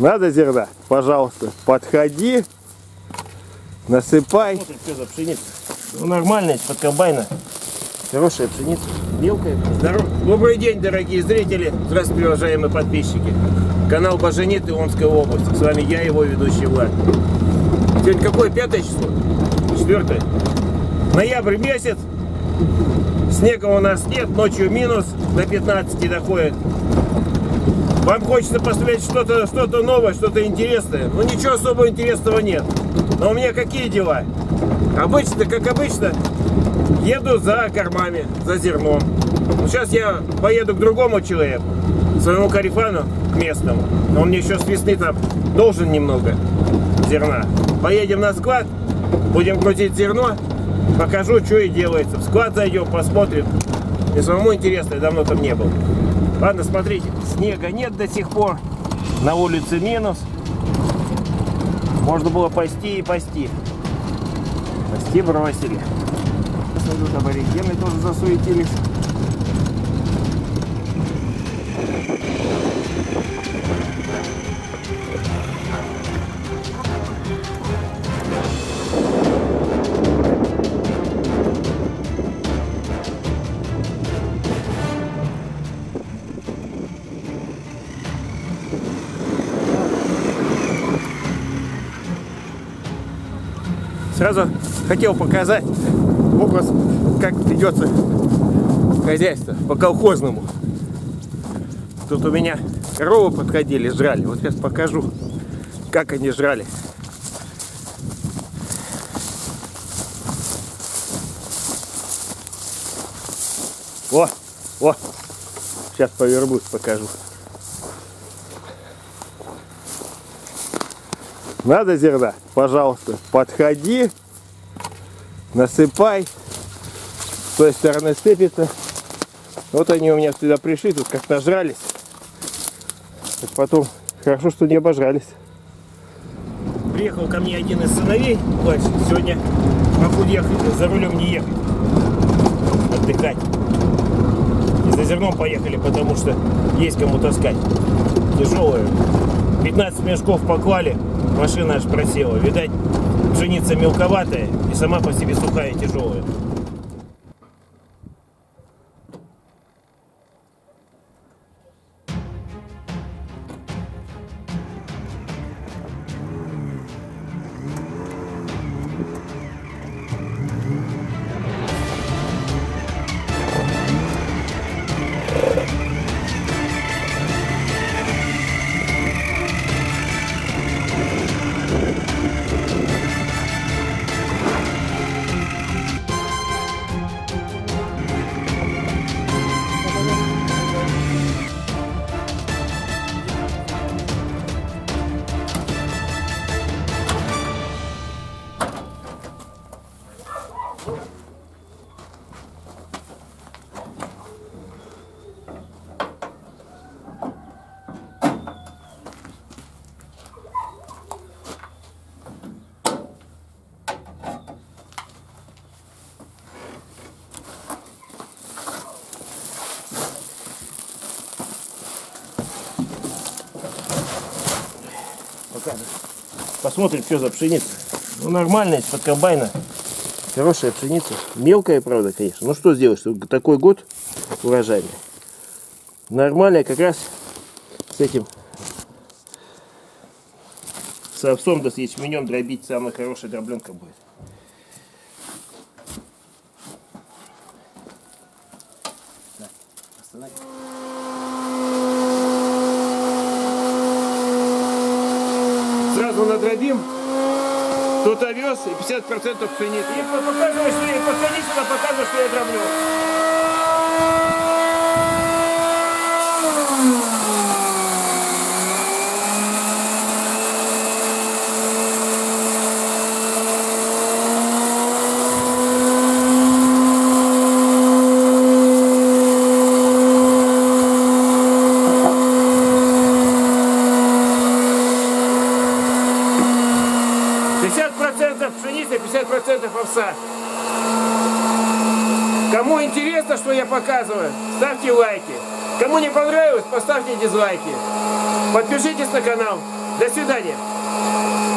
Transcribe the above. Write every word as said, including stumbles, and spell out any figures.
Надо зерна? Пожалуйста, подходи, насыпай. Смотри, что за пшеница. Ну, нормально, из-под комбайна. Хорошая пшеница. Мелкая. Здоров... Добрый день, дорогие зрители. Здравствуйте, уважаемые подписчики. Канал Баженит и Омская область. С вами я, его ведущий Влад. Сегодня какое? Пятое число? Четвертое. Ноябрь месяц. Снега у нас нет. Ночью минус. До пятнадцати доходит. Вам хочется посмотреть что-то что-то новое, что-то интересное. Ну, ничего особо интересного нет. Но у меня какие дела? Обычно, как обычно, еду за кормами, за зерном. Сейчас я поеду к другому человеку, своему корефану, к местному. Он мне еще с весны там должен немного зерна. Поедем на склад, будем грузить зерно, покажу, что и делается. В склад зайдем, посмотрим. И самому интересно, я давно там не был. Ладно, смотрите, снега нет до сих пор, на улице минус, можно было пасти и пасти, пасти бросили. Сейчас идут аборигены, тоже засуетились. Сразу хотел показать образ, как ведется хозяйство по-колхозному. Тут у меня коровы подходили, жрали. Вот сейчас покажу, как они жрали. О, о, сейчас повернусь, покажу. Надо зерна? Пожалуйста, подходи, насыпай. С той стороны сыпется. Вот они у меня сюда пришли, тут как нажрались. Так потом, хорошо, что не обожрались. Приехал ко мне один из сыновей, Влад, сегодня могу ехать, за рулем не ехать, отдыхать. И за зерном поехали, потому что есть кому таскать. Тяжелое. пятнадцать мешков поклали, машина аж просела. Видать, пшеница мелковатая и сама по себе сухая и тяжелая. Посмотрим, что за пшеница. Ну, нормально, из-под комбайна. Хорошая пшеница. Мелкая, правда, конечно. Ну, что сделаешь? Такой год урожайный. Нормальная как раз с этим с овсом да с ячменем дробить. Самая хорошая дробленка будет. Надробим тут овес и пятьдесят процентов пшеницы. И показывай, что я подходи сюда, показывай, что я дроблю. пятьдесят процентов овса. Кому интересно, что я показываю, ставьте лайки. Кому не понравилось, поставьте дизлайки. Подпишитесь на канал. До свидания.